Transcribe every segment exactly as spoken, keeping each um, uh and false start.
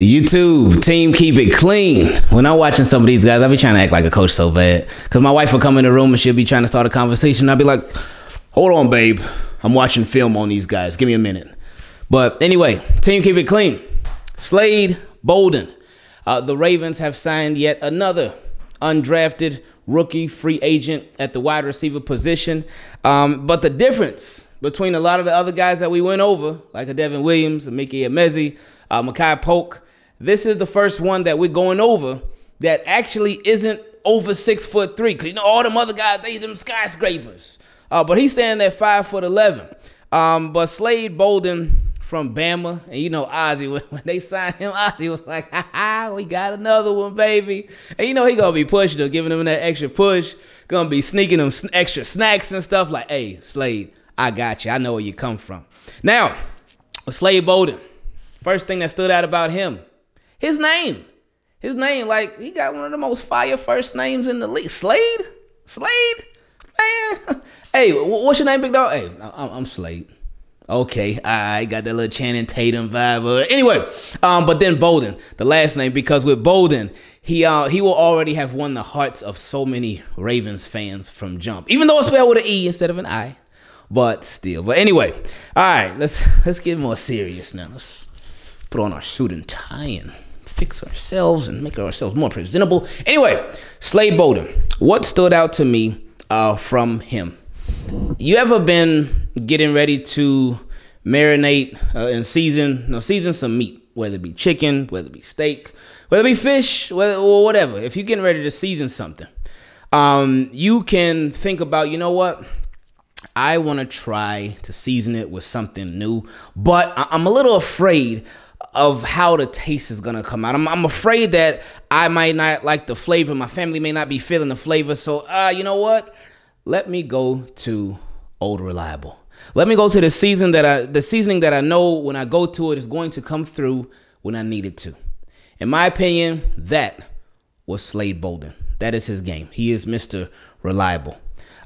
YouTube team, keep it clean. When I'm watching some of these guys, I be trying to act like a coach so bad, because my wife will come in the room and she'll be trying to start a conversation. I'll be like, hold on, babe, I'm watching film on these guys, give me a minute. But anyway, team, keep it clean. Slade Bolden. Uh, the Ravens have signed yet another undrafted rookie free agent at the wide receiver position. Um, but the difference between a lot of the other guys that we went over, like a Devin Williams, a Mickey Emezi, uh, Mekhi Polk, this is the first one that we're going over that actually isn't over six foot three. Cause you know all them other guys, they them skyscrapers. Uh, but he's standing at five foot eleven. Um, but Slade Bolden from Bama, and you know Ozzy, when they signed him, Ozzy was like, "Ha ha, we got another one, baby." And you know he gonna be pushing him, giving him that extra push, gonna be sneaking him extra snacks and stuff. Like, "Hey, Slade, I got you. I know where you come from." Now, with Slade Bolden, first thing that stood out about him, his name. His name, like, he got one of the most fire first names in the league. Slade? Slade? Man. Hey, what's your name, big dog? Hey, I'm Slade. Okay, I got that little Channing Tatum vibe. Anyway, um, but then Bolden, the last name, because with Bolden, he uh, he will already have won the hearts of so many Ravens fans from jump. Even though it's spelled with an E instead of an I, but still. But anyway, all right, let's, let's get more serious now. Let's put on our suit and tie and fix ourselves and make ourselves more presentable. Anyway, Slade Bolden, what stood out to me uh, from him? You ever been getting ready to marinate uh, and season, you know, season some meat, whether it be chicken, whether it be steak, whether it be fish, whether, or whatever. If you're getting ready to season something, um, you can think about, you know what? I want to try to season it with something new, but I I'm a little afraid of how the taste is gonna come out. I'm, I'm afraid that I might not like the flavor. My family may not be feeling the flavor. So, uh, you know what? Let me go to Old Reliable. Let me go to the season that I, the seasoning that I know when I go to it is going to come through when I need it to. In my opinion, that was Slade Bolden. That is his game. He is Mister Reliable.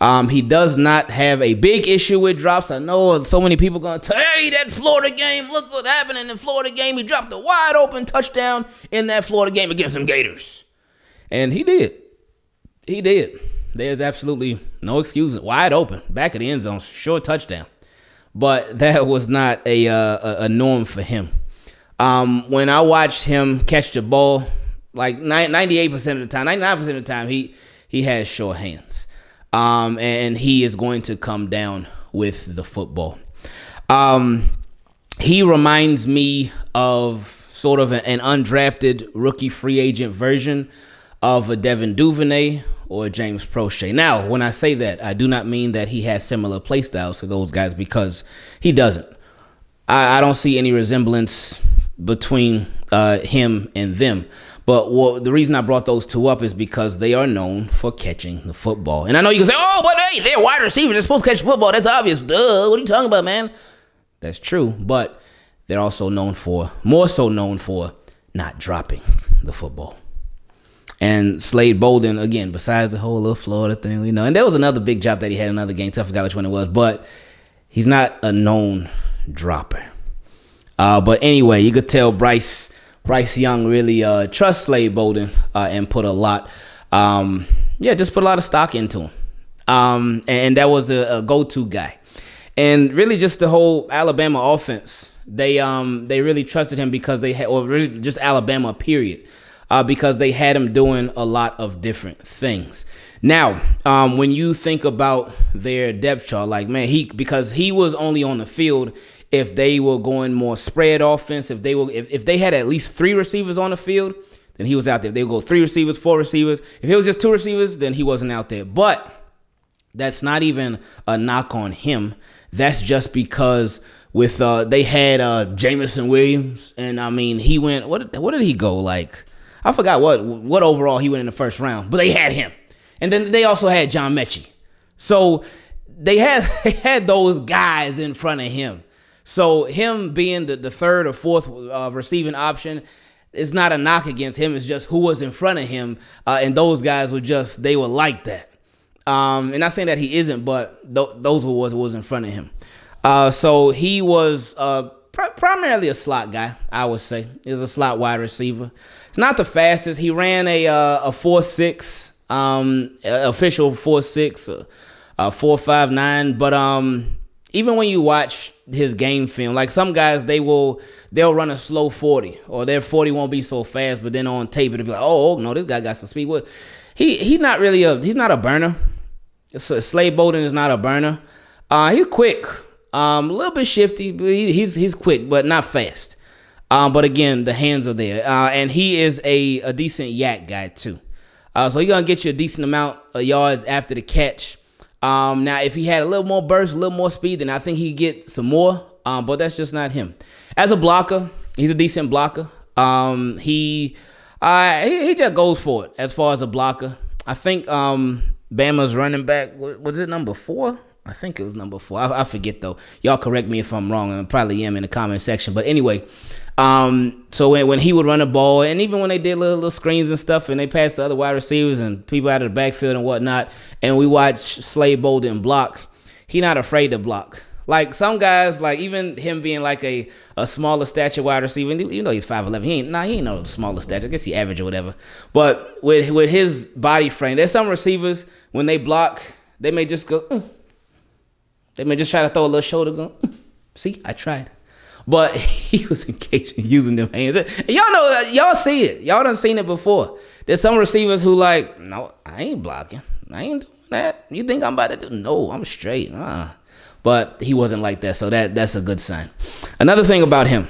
Um, he does not have a big issue with drops. I know so many people going to tell, hey, that Florida game, look what happened in the Florida game. He dropped a wide open touchdown in that Florida game against them Gators. And he did. He did. There's absolutely no excuse. Wide open, back of the end zone, short touchdown. But that was not a, uh, a norm for him. Um, when I watched him catch the ball, like ninety-eight percent of the time, ninety-nine percent of the time, he, he has short hands. Um, and he is going to come down with the football. Um, he reminds me of sort of an undrafted rookie free agent version of a Devin DuVernay or a James Proche. Now, when I say that, I do not mean that he has similar play styles to those guys, because he doesn't. I, I don't see any resemblance between uh, him and them. But well, the reason I brought those two up is because they are known for catching the football. And I know you can say, oh, but hey, they're wide receivers. They're supposed to catch football. That's obvious. Duh, what are you talking about, man? That's true. But they're also known for, more so known for, not dropping the football. And Slade Bolden, again, besides the whole little Florida thing, you know, and there was another big drop that he had in another game. I forgot which one it was. But he's not a known dropper. Uh, but anyway, you could tell Bryce... Bryce Young really uh, trusts Slade Bolden uh, and put a lot, um, yeah, just put a lot of stock into him. Um, and that was a, a go-to guy. And really just the whole Alabama offense, they um, they really trusted him because they had, or really just Alabama, period, uh, because they had him doing a lot of different things. Now, um, when you think about their depth chart, like, man, he because he was only on the field if they were going more spread offense, if they were, if, if they had at least three receivers on the field, then he was out there. If they would go three receivers, four receivers. If it was just two receivers, then he wasn't out there. But that's not even a knock on him. That's just because with uh, they had uh, Jamison Williams, and I mean he went. What what did he go like? I forgot what what overall he went in the first round. But they had him, and then they also had John Mechie. So they had they had those guys in front of him. So him being the, the third or fourth uh, receiving option is not a knock against him. It's just who was in front of him, uh, and those guys were just, they were like that. Um, and not saying that he isn't, but th those were what was in front of him. Uh, so he was uh, pr primarily a slot guy, I would say. Is a slot wide receiver. It's not the fastest. He ran a uh, a four six, um, official four six, uh, uh, four five nine. But um, even when you watch his game film, like some guys, they will they'll run a slow forty, or their forty won't be so fast. But then on tape, it'll be like, oh, oh no, this guy got some speed. Well, he he's not really a he's not a burner. So Slade Bolden is not a burner. Uh, he's quick, um, a little bit shifty. But he, he's he's quick, but not fast. Um, but again, the hands are there, uh, and he is a a decent yak guy too. Uh, so he's gonna get you a decent amount of yards after the catch. Um, now, if he had a little more burst, a little more speed, then I think he'd get some more. Um, but that's just not him. As a blocker, he's a decent blocker. Um, he, uh, he he just goes for it as far as a blocker. I think um, Bama's running back, was it number four? I think it was number four. I, I forget, though. Y'all correct me if I'm wrong, and I probably am in the comment section. But anyway, um, so when, when he would run the ball, and even when they did little, little screens and stuff, and they passed the other wide receivers and people out of the backfield and whatnot, and we watched Slade Bolden block, he not afraid to block. Like, some guys, like, even him being, like, a, a smaller stature wide receiver, you know he's five eleven. He ain't, nah, he ain't no smaller stature. I guess he average or whatever. But with, with his body frame, there's some receivers, when they block, they may just go, mm. They may just try to throw a little shoulder going, see, I tried. But he was engaged in using them hands. Y'all know, y'all see it. Y'all done seen it before. There's some receivers who like, no, I ain't blocking. I ain't doing that. You think I'm about to do? No, I'm straight. Uh-uh. But he wasn't like that, so that that's a good sign. Another thing about him,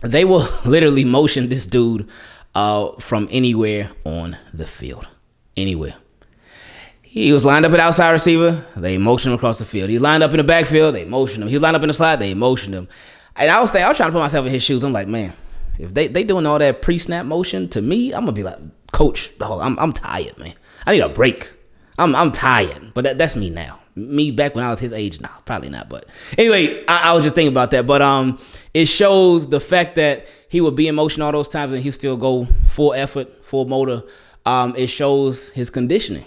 they will literally motion this dude uh, from anywhere on the field. Anywhere. He was lined up at outside receiver. They motioned him across the field. He lined up in the backfield. They motioned him. He lined up in the slot. They motioned him. And I was thinking, I was trying to put myself in his shoes. I'm like, man, if they they doing all that pre-snap motion to me, I'm gonna be like, coach, oh, I'm I'm tired, man. I need a break. I'm I'm tired. But that that's me now. Me back when I was his age, nah, probably not. But anyway, I, I was just thinking about that. But um, it shows the fact that he would be in motion all those times and he still go full effort, full motor. Um, it shows his conditioning.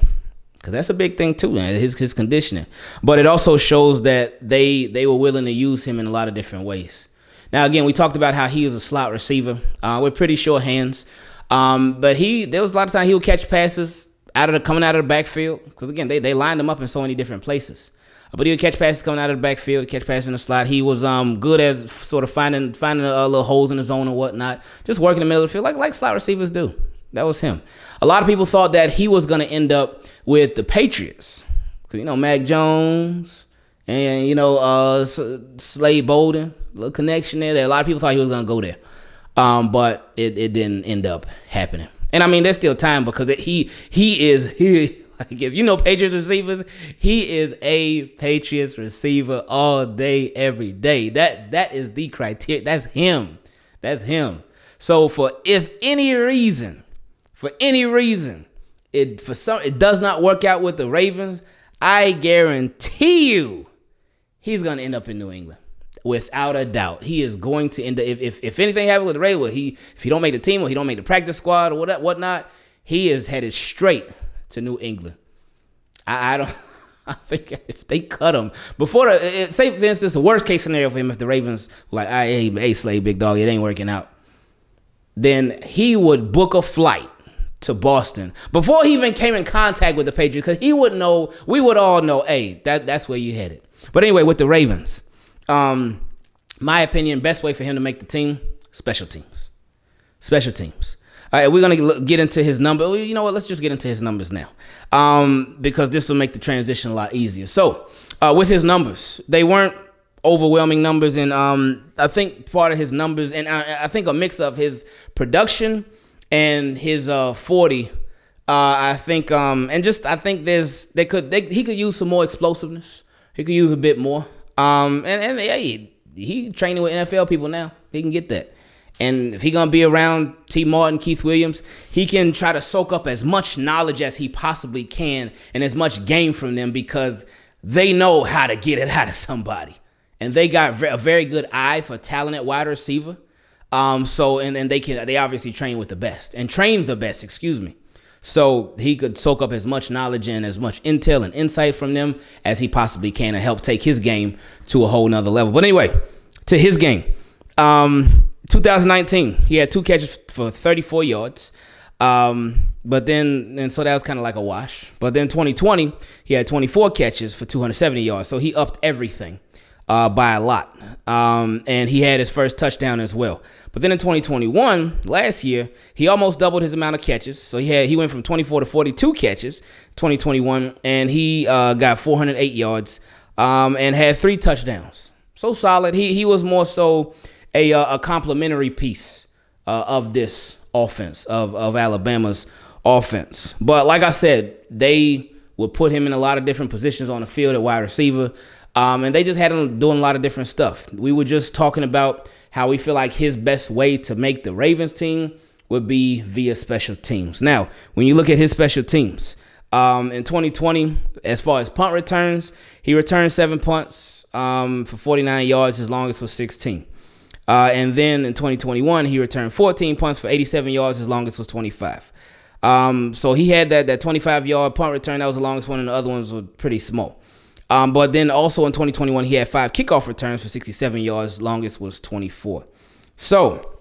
Because that's a big thing, too, man, his, his conditioning. But it also shows that they they were willing to use him in a lot of different ways. Now, again, we talked about how he is a slot receiver uh, with pretty short hands. Um, but he there was a lot of time he would catch passes out of the, coming out of the backfield. Because, again, they, they lined him up in so many different places. But he would catch passes coming out of the backfield, catch passes in the slot. He was um, good at sort of finding finding uh, little holes in the zone and whatnot. Just working in the middle of the field like, like slot receivers do. That was him. A lot of people thought that he was going to end up with the Patriots. Because, you know, Mac Jones and, you know, uh, Slade Bolden, little connection there. That a lot of people thought he was going to go there. Um, but it, it didn't end up happening. And, I mean, there's still time because it, he he is, he, like, if you know Patriots receivers, he is a Patriots receiver all day, every day. That That is the criteria. That's him. That's him. So, for if any reason... For any reason, it for some it does not work out with the Ravens, I guarantee you he's going to end up in New England. Without a doubt. He is going to end up, if, if, if anything happens with the Ravens, he, if he don't make the team or he don't make the practice squad or what, whatnot, he is headed straight to New England. I, I don't, I think if they cut him, before, the, say for instance, the worst case scenario for him, if the Ravens like, hey, hey, Slay, big dog, it ain't working out, then he would book a flight to Boston before he even came in contact with the Patriots, because he would know, we would all know, hey, that, that's where you headed. But anyway, with the Ravens, um, my opinion, best way for him to make the team, special teams. Special teams. All right, we're going to get into his number. You know what? Let's just get into his numbers now, um, because this will make the transition a lot easier. So uh, with his numbers, they weren't overwhelming numbers. And um, I think part of his numbers, and I, I think a mix of his production and his uh, forty, uh, I think, um, and just I think there's they could they, he could use some more explosiveness. He could use a bit more. Um, and and yeah, he, he training with N F L people now. He can get that. And if he gonna be around T. Martin, Keith Williams, he can try to soak up as much knowledge as he possibly can and as much gain from them, because they know how to get it out of somebody, and they got a very good eye for talented wide receiver. Um, so, and, and they can, they obviously train with the best and train the best, excuse me. So he could soak up as much knowledge and as much intel and insight from them as he possibly can, and help take his game to a whole nother level. But anyway, to his game, Um, two thousand nineteen, he had two catches for thirty-four yards. Um, but then, and so that was kind of like a wash. But then twenty twenty, he had twenty-four catches for two hundred seventy yards. So he upped everything uh, by a lot. Um, and he had his first touchdown as well. But then in twenty twenty-one, last year, he almost doubled his amount of catches. So he had, he went from twenty-four to forty-two catches, twenty twenty-one, and he uh, got four hundred eight yards um, and had three touchdowns. So solid. He, he was more so a, uh, a complimentary piece uh, of this offense, of, of Alabama's offense. But like I said, they would put him in a lot of different positions on the field at wide receiver, um, and they just had him doing a lot of different stuff. We were just talking about how we feel like his best way to make the Ravens team would be via special teams. Now, when you look at his special teams, um, in twenty twenty, as far as punt returns, he returned seven punts um, for forty-nine yards, his longest was sixteen. Uh, and then in twenty twenty-one, he returned fourteen punts for eighty-seven yards. His longest was twenty-five. Um, so he had that that twenty-five-yard punt return. That was the longest one, and the other ones were pretty small. Um, but then also in twenty twenty-one, he had five kickoff returns for sixty-seven yards. Longest was twenty-four. So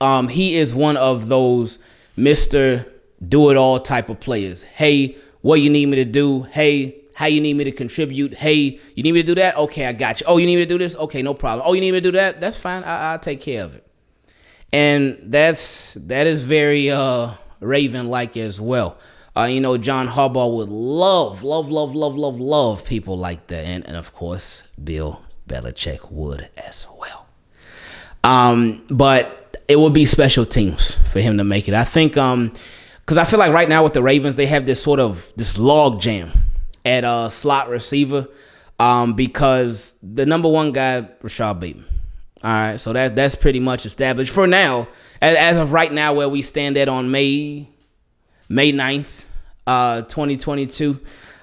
um, he is one of those Mister Do-It-All type of players. Hey, what you need me to do? Hey, how you need me to contribute? Hey, you need me to do that? Okay, I got you. Oh, you need me to do this? Okay, no problem. Oh, you need me to do that? That's fine. I I'll take care of it. And that's that is very uh, Raven-like as well. Uh, you know, John Harbaugh would love, love, love, love, love, love people like that. And, and of course, Bill Belichick would as well. Um, but it would be special teams for him to make it. I think um, because I feel like right now with the Ravens, they have this sort of this log jam at a slot receiver, um, because the number one guy, Rashad Bateman. All right, so that that's pretty much established for now. As, as of right now, where we stand at on May May ninth, uh, twenty twenty two,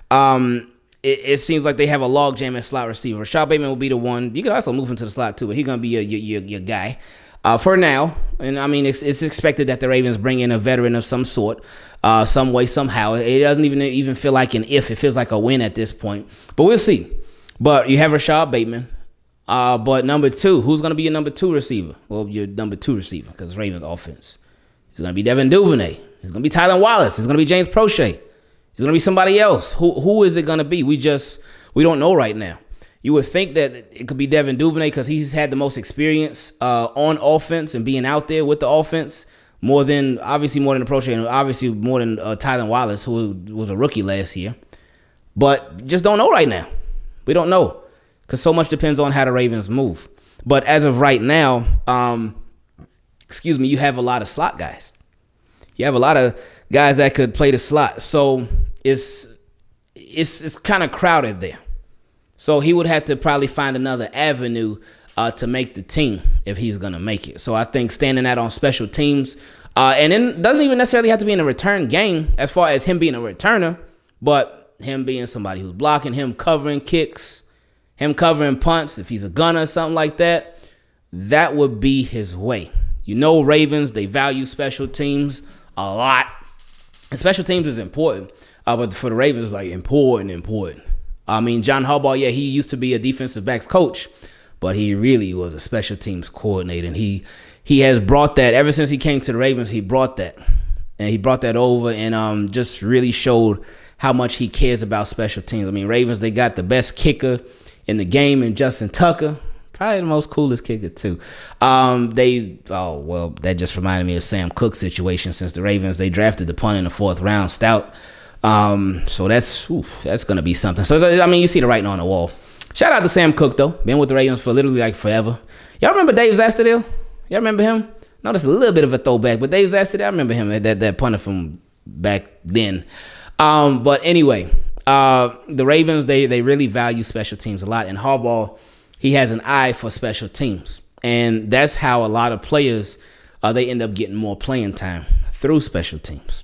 um, it, it seems like they have a log jam at slot receiver. Rashad Bateman will be the one. You can also move him to the slot too, but he's gonna be your your your guy uh, for now. And I mean, it's it's expected that the Ravens bring in a veteran of some sort. Uh, some way, somehow. It doesn't even even feel like an if. It feels like a win at this point. But we'll see. But you have Rashad Bateman. Uh, but number two, who's going to be your number two receiver? Well, your number two receiver, because Ravens offense. It's going to be Devin DuVernay. It's going to be Tylan Wallace. It's going to be James Proche. It's going to be somebody else. Who Who is it going to be? We just, we don't know right now. You would think that it could be Devin DuVernay because he's had the most experience uh, on offense and being out there with the offense. More than, obviously more than Proche, and obviously more than uh, Tylan Wallace, who was a rookie last year. But just don't know right now. We don't know. Because so much depends on how the Ravens move. But as of right now, um, excuse me, you have a lot of slot guys. You have a lot of guys that could play the slot. So it's, it's, it's kind of crowded there. So he would have to probably find another avenue Uh, to make the team if he's going to make it. So I think standing out on special teams, uh, and it doesn't even necessarily have to be in a return game as far as him being a returner, but him being somebody who's blocking, him covering kicks, him covering punts, if he's a gunner or something like that, that would be his way. You know, Ravens, they value special teams a lot. And special teams is important, uh, but for the Ravens, it's like important, important. I mean, John Harbaugh, yeah, he used to be a defensive backs coach, but he really was a special teams coordinator. And he he has brought that ever since he came to the Ravens. He brought that, and he brought that over, and um just really showed how much he cares about special teams. I mean, Ravens, they got the best kicker in the game in Justin Tucker, probably the most coolest kicker too. Um, they oh well, that just reminded me of Sam Cook's situation since the Ravens they drafted the punt in the fourth round, Stout. Um, so that's oof, that's gonna be something. So I mean, you see the writing on the wall. Shout out to Sam Cook, though. Been with the Ravens for literally like forever. Y'all remember Dave Zastudil? Y'all remember him? No, that's a little bit of a throwback, but Dave Zastudil, I remember him, that, that punter from back then. Um, but anyway, uh, the Ravens, they, they really value special teams a lot. And Harbaugh, he has an eye for special teams. And that's how a lot of players, uh, they end up getting more playing time through special teams.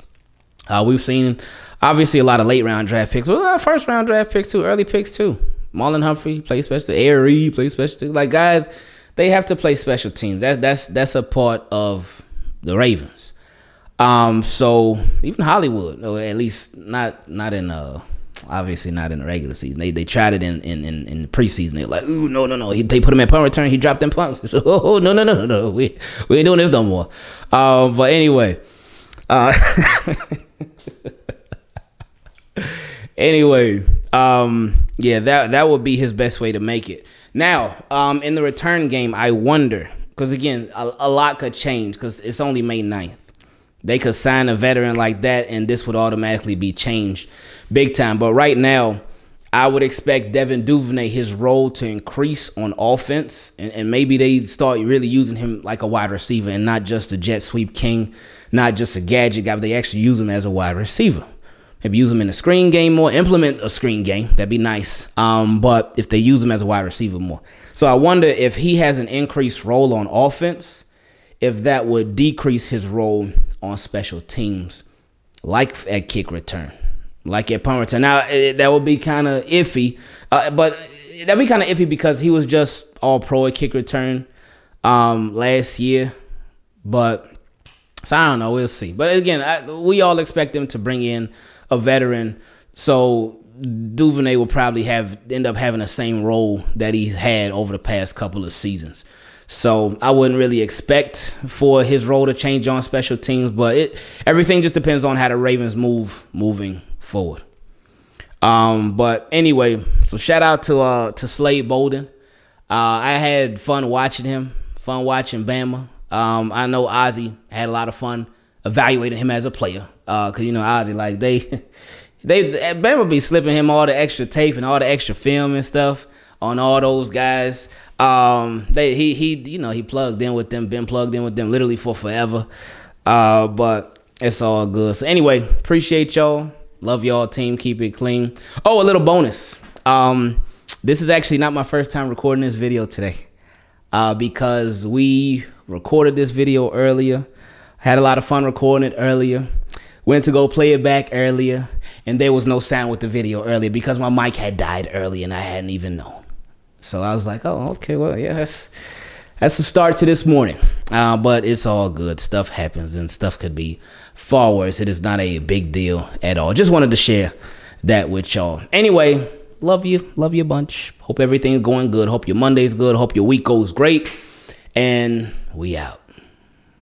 Uh, we've seen, obviously, a lot of late-round draft picks. Well, our first-round draft picks, too, early picks, too. Marlon Humphrey plays special. Airy plays special teams. Like guys, they have to play special teams. That's that's that's a part of the Ravens. Um, so even Hollywood, or at least not not in uh obviously not in the regular season. They they tried it in in in, in the preseason. They're like, ooh, no, no, no. He, they put him at punt return. He dropped them punts. Oh, no, no, no, no. We we ain't doing this no more. Um, but anyway, uh, anyway, um, yeah, that that would be his best way to make it. Now, um, in the return game, I wonder, because again, a, a lot could change because it's only May ninth. They could sign a veteran like that, and this would automatically be changed big time. But right now, I would expect Devin DuVernay, his role to increase on offense, and, and maybe they start really using him like a wide receiver and not just a jet sweep king, not just a gadget guy, but they actually use him as a wide receiver. Maybe use him in a screen game more, implement a screen game. That'd be nice. Um, but if they use him as a wide receiver more. So I wonder if he has an increased role on offense, if that would decrease his role on special teams, like at kick return, like at punt return. Now, it, that would be kind of iffy, uh, but that'd be kind of iffy because he was just all pro at kick return um, last year. But so I don't know. We'll see. But again, I, we all expect them to bring in a veteran, so DuVernay will probably have end up having the same role that he's had over the past couple of seasons. So I wouldn't really expect for his role to change on special teams, but it everything just depends on how the Ravens move moving forward. Um, but anyway, so shout out to uh, to Slade Bolden. Uh, I had fun watching him, fun watching Bama. Um, I know Ozzy had a lot of fun evaluating him as a player because, uh, you know, Ozzy, like they, they Bama be slipping him all the extra tape and all the extra film and stuff on all those guys. Um, they, he, he, you know, he plugged in with them, been plugged in with them literally for forever. Uh, but it's all good. So anyway, appreciate y'all. Love y'all team. Keep it clean. Oh, a little bonus. Um, this is actually not my first time recording this video today, uh, because we recorded this video earlier. Had a lot of fun recording it earlier. Went to go play it back earlier, and there was no sound with the video earlier because my mic had died early and I hadn't even known. So I was like, oh, okay, well, yeah, that's, that's the start to this morning. Uh, but it's all good. Stuff happens, and stuff could be far worse. It is not a big deal at all. Just wanted to share that with y'all. Anyway, love you. Love you a bunch. Hope everything's going good. Hope your Monday's good. Hope your week goes great. And we out.